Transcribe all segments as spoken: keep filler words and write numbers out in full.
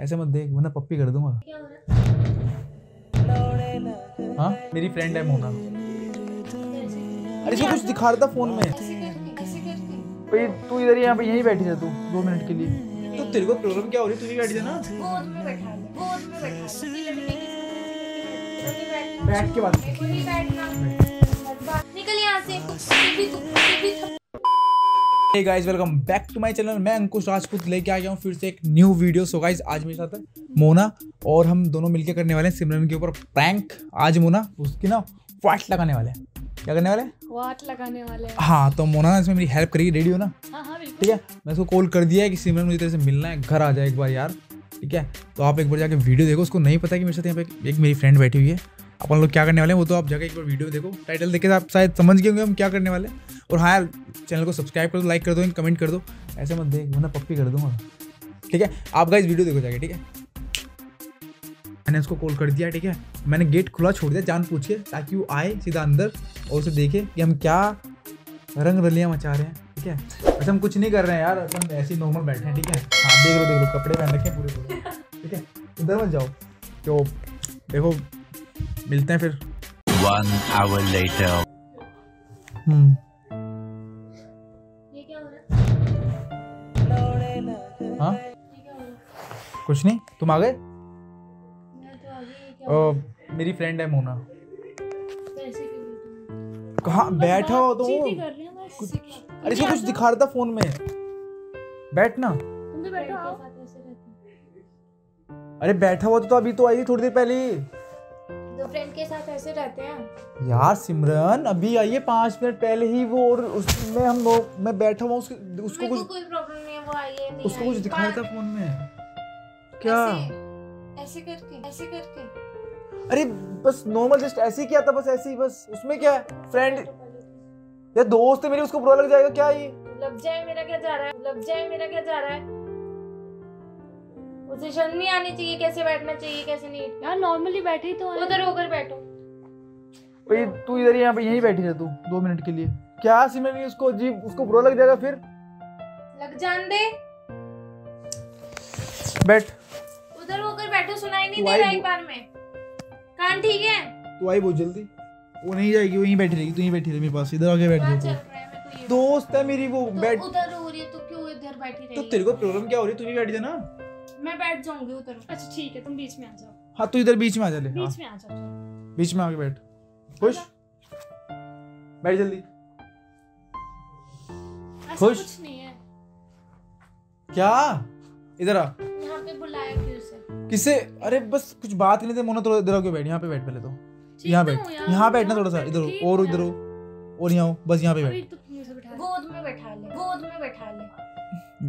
ऐसे मत देख वरना पप्पी कर दूंगा। हाँ मेरी फ्रेंड है मोना। अरे इसको कुछ दिखा रहा था फोन में। भाई तू इधर यहाँ पे यहीं बैठी जा तू दो मिनट के लिए। तो तेरे को प्रॉब्लम क्या हो रही है? तू भी बैठी जा ना। बैठ के बात निकल यहाँ से। Hey guys welcome back to my channel. मैं अंकुश राजपूत लेके आ गया हूँ फिर से एक न्यू वीडियो। सो गाइस आज मेरे साथ है मोना और हम दोनों मिलके करने वाले हैं सिमरन के ऊपर प्रैंक। आज मोना उसकी ना वाट लगाने वाले हैं। क्या करने वाले? वाट लगाने वाले हैं। हाँ तो मोना ना इसमें मेरी हेल्प करेगी। रेडी हो ना? हाँ हाँ ठीक है। मैं उसको कॉल कर दिया है कि सिमरन मुझे तेरे से मिलना है, घर आ जाए एक बार यार। ठीक है तो आप एक बार जाके वीडियो देखो। उसको नहीं पता कि मेरे साथ यहाँ पे एक मेरी फ्रेंड बैठी हुई है। अपन लोग क्या करने वाले हैं वो तो आप जाके एक बार वीडियो देखो। टाइटल देख के आप शायद समझ गए होंगे हम क्या करने वाले हैं। और हाँ यार चैनल को सब्सक्राइब कर दो, लाइक कर दो, कमेंट कर दो। ऐसे मत देख वरना पप्पी कर दूंगा। ठीक है आप गाइस वीडियो देखो जाके। ठीक है मैंने उसको कॉल कर दिया। ठीक है मैंने गेट खुला छोड़ दिया जान पूछ के ताकि वो आए सीधा अंदर और उसे देखे कि हम क्या रंग रलियाँ मचा रहे हैं। ठीक है वैसे हम कुछ नहीं कर रहे हैं यार, हम ऐसे ही नॉर्मल बैठे हैं। ठीक है हाँ देख लो देख लो कपड़े पहन रखे हैं पूरे पूरे। ठीक है उधर मत जाओ। तो देखो मिलते हैं फिर। One hour later. हम्म। ये क्या हो रहा? हाँ? कुछ नहीं। तुम आ गए? मैं तो आ गई। ओ मेरी फ्रेंड है मोना। कहाँ बैठा हो तो? कुछ अरे इसको कुछ दिखा रहा था फोन में। बैठना। तुम भी बैठो आओ। अरे बैठा हुआ तो अभी तो आई थोड़ी देर पहले। तो फ्रेंड के साथ ऐसे रहते हैं यार। सिमरन अभी आइए पाँच मिनट पहले ही वो और उसमें हम लोग मैं बैठा हुआ उसको उसको कुछ कोई प्रॉब्लम नहीं है। वो आइए नहीं उसको कुछ दिखाया था फोन में क्या ऐसे करके ऐसे करके। अरे बस नॉर्मल जस्ट ऐसे ही किया था बस ऐसे ही बस। उसमें क्या है फ्रेंड या दोस्त है मेरी उसको बुरा लग जाएगा क्या? ये लग जाए मेरा क्या जा रहा है लग जाए मेरा क्या जा रहा है। उसे शर्म नहीं आनी चाहिए कैसे बैठना चाहिए कैसे नहीं। यार नॉर्मली बैठी तो उधर होकर बैठो। भाई तू इधर यहाँ पे यहीं बैठी रह तू दो मिनट के लिए। क्या सिमरन उसको जी उसको बुरा लग जाएगा फिर। लग जान दे बैठ उधर होकर बैठो। सुनाई नहीं दे रहा एक बार में कान ठीक है? तू आई बहुत जल्दी। वो नहीं जाएगी वहीं बैठी रहेगी। तू यहीं बैठी रह मेरे पास इधर आके बैठ जा। दोस्त है मेरी वो बैठ उधर हो रही है तू क्यों इधर बैठी रही? तो तेरे को प्रॉब्लम क्या हो रही है? तू भी बैठ जा ना। मैं बैठ जाऊंगी उधर। अच्छा ठीक है तुम बीच में आ जाओ। हाँ तू इधर बीच में आ जा ले। बीच में आ जाओ बीच में आके बैठ। खुश बैठ जल्दी। खुश कुछ नहीं है क्या? इधर आ। यहाँ पे बुलाया क्यों उसे? किसे? अरे बस कुछ बात नहीं थी मोना। थोड़ा इधर आके बैठ। यहाँ पे बैठ पहले तो। यहाँ बैठ यहाँ बैठना थोड़ा सा इधर और इधर और यहाँ हो बस। यहाँ पे बैठ गोद में बैठा ले गोद में बैठा ले।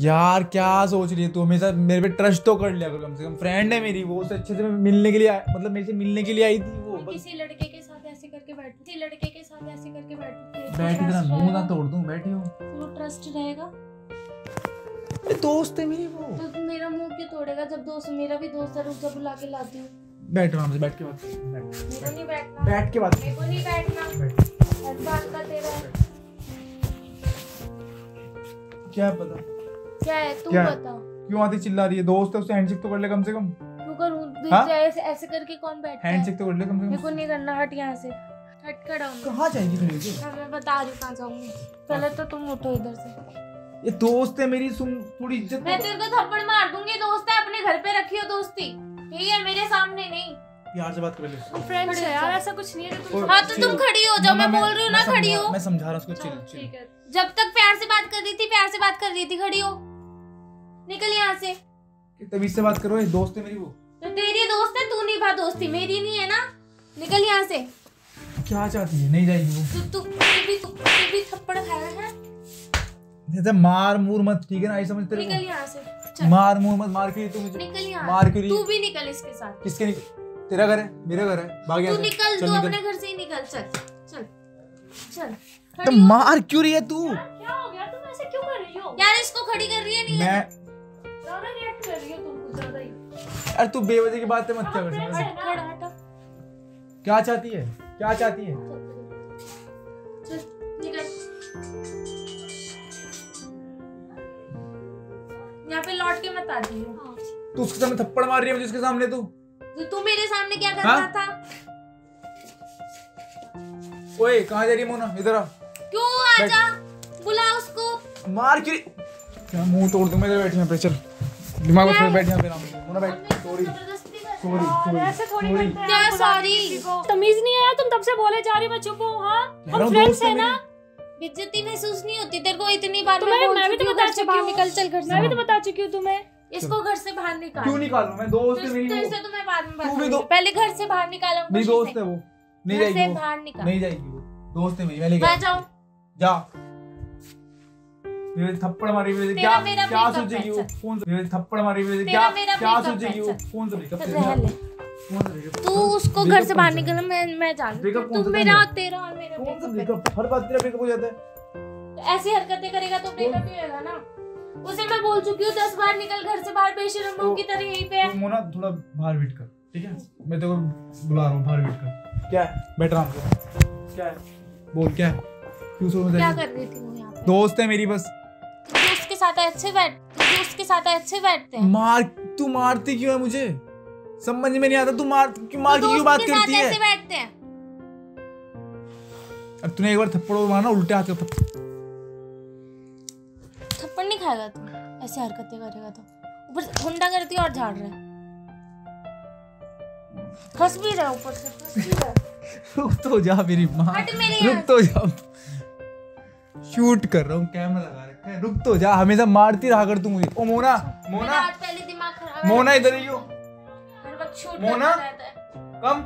यार क्या सोच रही है तू? हमेशा मेरे पे ट्रस्ट तो कर लिया करो कम से कम। फ्रेंड है मेरी वो उससे अच्छे से मिलने के लिए मतलब मेरे से मिलने के लिए आई थी वो। किसी लड़के के साथ ऐसे करके बैठी किसी लड़के के साथ ऐसे करके बैठी बैठ इतना मुंह ना तोड़ दूं। बैठी हो वो ट्रस्ट रहेगा। अरे दोस्त है मेरी वो तो मेरा मुंह क्यों तोड़ेगा? जब दोस्त मेरा भी दोस्त है रुक जा बुला के लाती हूं। बैठो हमसे बैठ के बात मेरे को नहीं बैठना बैठ के बात मेरे को नहीं बैठना। हर बात का तेरा क्या पता क्या है तू बता। क्यों आती चिल्ला रही है? दोस्त है उससे हैंडशेक तो कर ले कम से कम। क्यों करूं ऐसे ऐसे करके कौन बैठता है? हैंडशेक तो कर ले कम से कम। मेरे को नहीं करना। हट यहां से हट खड़ा हूं। कहां जाएगी तू? मुझे मैं बता रही हूं कहां जाऊंगी। पहले तो तुम उठो इधर से। ये दोस्त है मेरी सुन थोड़ी इज्जत। मैं तेरे को थप्पड़ मार दूंगी। दोस्त है अपने घर पे रखियो दोस्ती ठीक है मेरे सामने नहीं। प्यार से बात कर ले। फ्रेंड्स है यार ऐसा कुछ नहीं है तुम। हां तो तुम खड़ी हो जाओ मैं बोल रही हूं ना खड़ी हो। मैं समझा रहा हूं उसको चिल चिल। जब तक प्यार से बात कर रही थी प्यार से बात कर रही थी खड़ी हो। निकल यहाँ से। तभी से बात करो। दोस्त है मेरी वो तो तेरी दोस्त है तू निभा दोस्ती मेरी नहीं है ना। निकल यहाँ से। क्या चाहती है? नहीं जाएगी वो। तू भी तू भी थप्पड़ खाया है। जैसे मार मूर मत ठीक है ना आई समझ तेरे को। निकल यहाँ से। मार मूर मत मार के तू मुझे निकल यहाँ मार के तू भी निकल इसके साथ। किसके निकल? तेरा घर है मेरा घर है भाग यहाँ से। तू निकल तू अपने घर से ही निकल। चल चल चल। तो मार क्यों रही है तू? क्या हो गया तुम ऐसे क्यों कर रही हो? यार इसको खड़ी कर रही है नहीं मैं ज़्यादा रिएक्ट कर रही हो तुम कुछ ज़्यादा ही। अरे तू बेवजह की बातें मत कर। क्या चाहती है? क्या चाहती है? चल निकल। यहाँ पे लौट के मत आ जाइयो। तू उसके सामने थप्पड़ मार रही है मुझे उसके सामने। तू तू मेरे सामने क्या कर रहा था? ओए कहाँ जा रही मोना, इधर आ। क्यों? आजा, बुला उसको। मार के क्या मुंह तोड़ दूं मैं। इधर बैठ यहाँ पे, चल दिमाग में बैठ यहाँ पे। मोना बैठ। सॉरी सॉरी सॉरी क्या सॉरी? तमीज नहीं है तुम, तब से बोले जा रही, मैं चुप हूँ। हाँ हम फ्रेंड्स हैं ना, बेइज्जती महसूस नहीं होती तेरे को? इतनी बार मैं मैं भी तो बता चुकी हूँ, निकल चल घर से। मैं भी तो बता चुकी हूँ तुम्हें, इसको घर से बाहर निकाल। क्यों निकालूं मैं? दोस्त है मेरी, इससे तो मैं बाद में बात करूंगी, पहले घर से बाहर निकालूं। मेरी दोस्त है वो, नहीं जाएगी, घर से बाहर निकाल नहीं जाएगी वो, दोस्त है मेरी। मैं ले गया, मैं जाऊं? जा। मेरे थप्पड़ मारी मेरे से क्या क्या सोचेगी वो? फोन से मेरे थप्पड़ मारी मेरे से क्या क्या सोचेगी वो? फोन से ब्रेकअप कर। तू उसको घर से बाहर निकाल, मैं मैं जानती हूं तू मेरा तेरा और मेरा ब्रेकअप। हर बात तेरा ब्रेकअप हो जाता है, ऐसी हरकतें करेगा तो ब्रेकअप ही होगा ना। उसे मैं बोल चुकी हूँ दस बार, निकल घर से बाहर, बेशरमों की तरह यहीं पे। मोना थोड़ा बाहर वेट कर, ठीक है? मैं तेरे को बुला रहा हूँ, बाहर वेट कर। क्या है? बैठ रहा हूँ। क्या है? बोल क्या है? क्यों सो में क्या कर रही थी वो यहाँ पे? दोस्त है मेरी बस। दोस्त के साथ अच्छे बैठ, दोस्त के साथ अच्छे बैठते हैं। मार तू मारती क्यों है मुझे समझ में नहीं आता। तू मार मार की क्यों बात करती है? ऐसे बैठते हैं। अब तूने एक बार थप्पड़ मारना उल्टे हाथ का, नहीं खाएगा तू, ऐसी हरकतें करेगा तो। ऊपर गुंडा करती और झाड़ रहा है, हंस भी रहा ऊपर से, हंस भी रहा। रुक तो जा मेरी माँ, रुक तो जा। शूट कर रहा हूँ, कैमरा लगा रखा है, रुक तो जा। हमेशा मारती रहा कर तू मुझे। ओ मोना, मोना पहले दिमाग खराब। मोना इधर ही हो। हर वक्त शूट करता रहता है। कम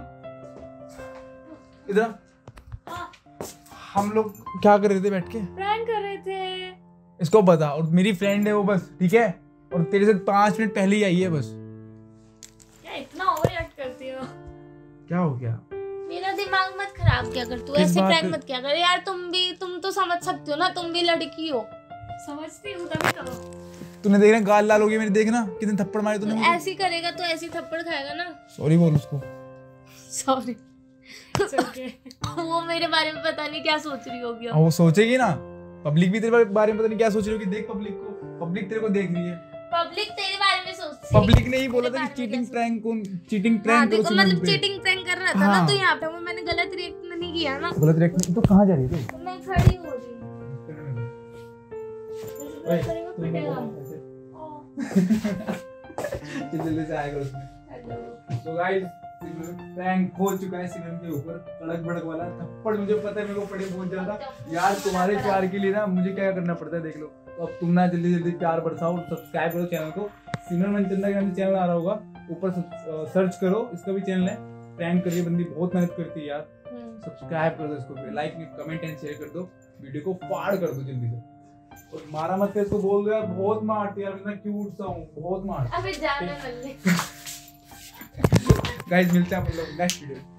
इधर। हम लोग क्या कर रहे थे? बैठ के प्रैंक कर रहे थे। इसको बता, और मेरी फ्रेंड है वो बस, ठीक है? और तेरे से पाँच मिनट पहले ही आई है बस। क्या इतना ओवरएक्ट करती हो? क्या हो गया? मेरा दिमाग मत खराब क्या कर तू, ऐसे प्रैंक मत क्या कर यार। तुम भी तुम तो समझ सकते हो ना, तुम भी लड़की हो, समझती हो तभी करो। तूने देखना गाल लाल हो गई मेरी, देखना कितने थप्पड़ मारे तूने। ऐसी करेगा तो ऐसी थप्पड़ खाएगा ना। सॉरी बोल उसको। सॉरी वो मेरे बारे में पता नहीं क्या सोच रही होगी। वो सोचेगी ना, पब्लिक भी तेरे बारे में पता नहीं क्या सोच रही होगी। देख पब्लिक को, पब्लिक तेरे को देख रही है, पब्लिक तेरे बारे में सोचती है। पब्लिक ने ही बोला था कि चीटिंग प्रैंक, कौन चीटिंग प्रैंक करो, मतलब चीटिंग प्रैंक कर रहा था ना तो यहाँ पे। वो मैंने गलत रिएक्ट नहीं किया ना, गलत रिएक्ट। तो कहाँ जा रही है तू? मैं खड़ी हो रही हूँ, जल्दी से आएगा उसमें। सो गाइस प्रैंक हो चुका है सिमरन के ऊपर, कड़क भड़क वाला थप्पड़। मुझे पता है मेरे को पड़े बहुत ज्यादा यार। तुम्हारे प्यार के लिए ना मुझे क्या करना पड़ता है देख लो। तो अब तुम ना जल्दी जल्दी प्यार बरसाओ, सब्सक्राइब करो चैनल को। सिमरन चंदगढ़ चैनल आ रहा होगा ऊपर, सर्च करो, इसका भी चैनल है। प्रैंक कर रही बंदी, बहुत मेहनत करती है यार। सब्सक्राइब कर दो इसको, लाइक कमेंट एंड शेयर कर दो, वीडियो को फाड़ कर दो जल्दी से। और मारा मत कर इसको, बोल दो यार बहुत मारती है यार, इतना क्यूट सा हूँ, बहुत मारती। गाइस मिलते हैं आप लोग नेक्स्ट वीडियो।